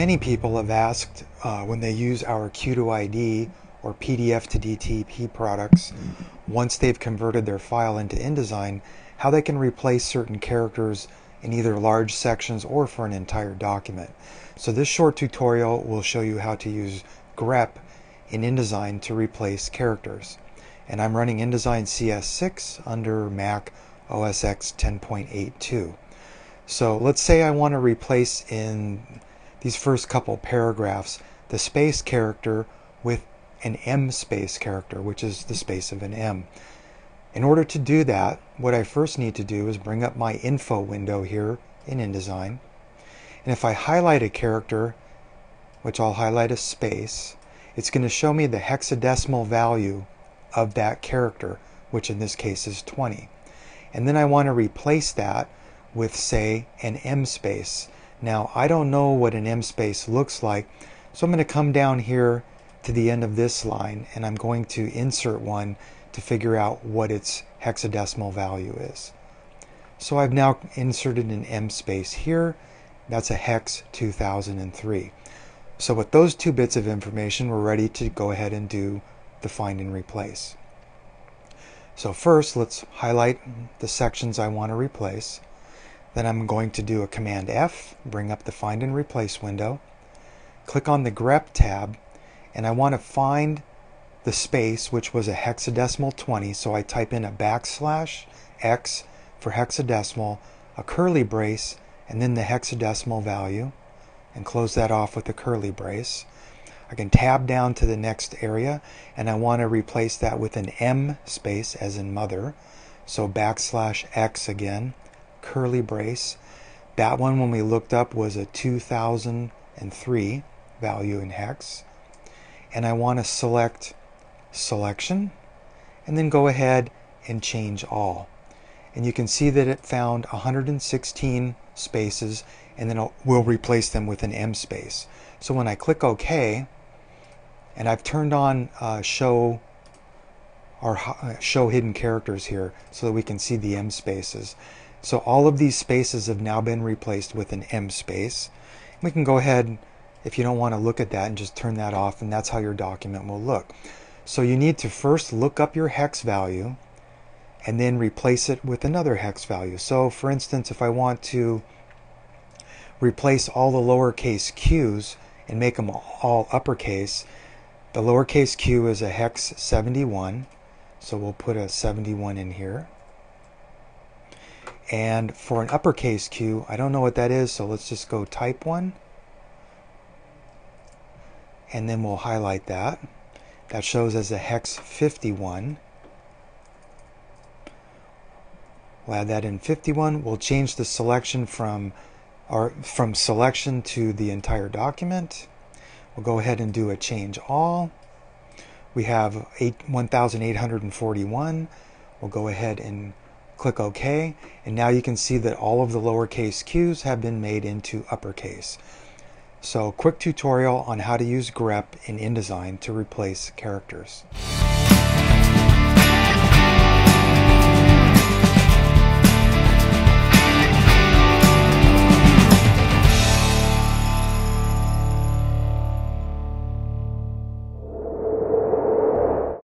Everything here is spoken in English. Many people have asked when they use our Q2ID or PDF2DTP products, once they've converted their file into InDesign, how they can replace certain characters in either large sections or for an entire document. So this short tutorial will show you how to use grep in InDesign to replace characters. And I'm running InDesign CS6 under Mac OS X 10.82. So let's say I want to replace in these first couple paragraphs the space character with an M space character, which is the space of an M. In order to do that, what I first need to do is bring up my info window here in InDesign. And if I highlight a character, which I'll highlight as space, it's going to show me the hexadecimal value of that character, which in this case is 20. And then I want to replace that with, say, an M space. Now, I don't know what an M space looks like, so I'm going to come down here to the end of this line, and I'm going to insert one to figure out what its hexadecimal value is. So I've now inserted an M space here. That's a hex 2003. So with those two bits of information, we're ready to go ahead and do the find and replace. So first, let's highlight the sections I want to replace. Then I'm going to do a Command F, bring up the find and replace window, click on the grep tab, and I want to find the space, which was a hexadecimal 20, so I type in a backslash X for hexadecimal, a curly brace, and then the hexadecimal value, and close that off with a curly brace. I can tab down to the next area, and I want to replace that with an M space, as in mother, so backslash X again, curly brace. That one, when we looked up, was a 2003 value in hex, and I want to select selection and then go ahead and change all. And you can see that it found 116 spaces, and then we'll replace them with an M space. So when I click OK, and I've turned on show hidden characters here so that we can see the M spaces. So all of these spaces have now been replaced with an M space. We can go ahead, if you don't want to look at that, and just turn that off, and that's how your document will look. So you need to first look up your hex value and then replace it with another hex value. So for instance, if I want to replace all the lowercase q's and make them all uppercase, the lowercase q is a hex 71, so we'll put a 71 in here. And for an uppercase q, I don't know what that is, so let's just go type one, and then we'll highlight that. That shows as a hex 51. We'll add that in 51. We'll change the selection from selection to the entire document. We'll go ahead and do a change all. We have 1,841. We'll go ahead and click OK. And now you can see that all of the lowercase q's have been made into uppercase. So, quick tutorial on how to use grep in InDesign to replace characters.